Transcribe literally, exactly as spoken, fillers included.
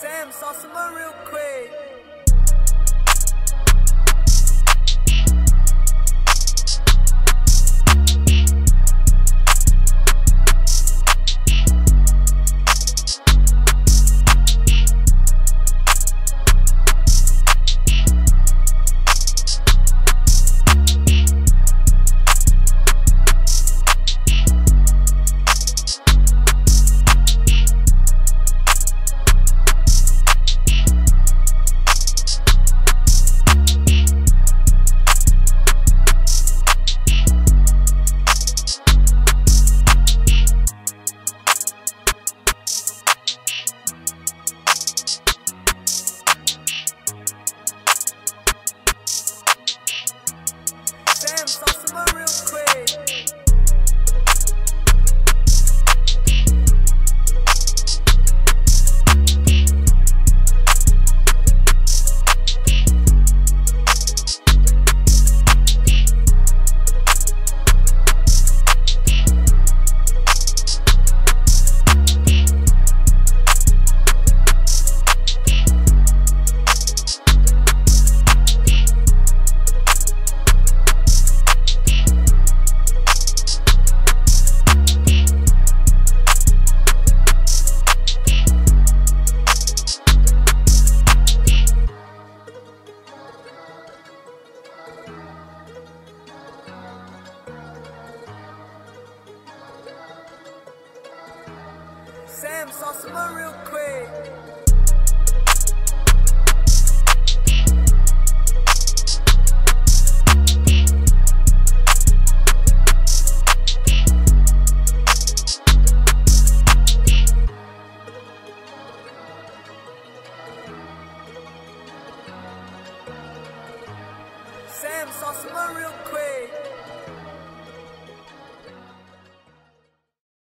Sam, saw some real quick. Damn, saw some real quick. Sam, saw some real quick. Sam, saw some real quick.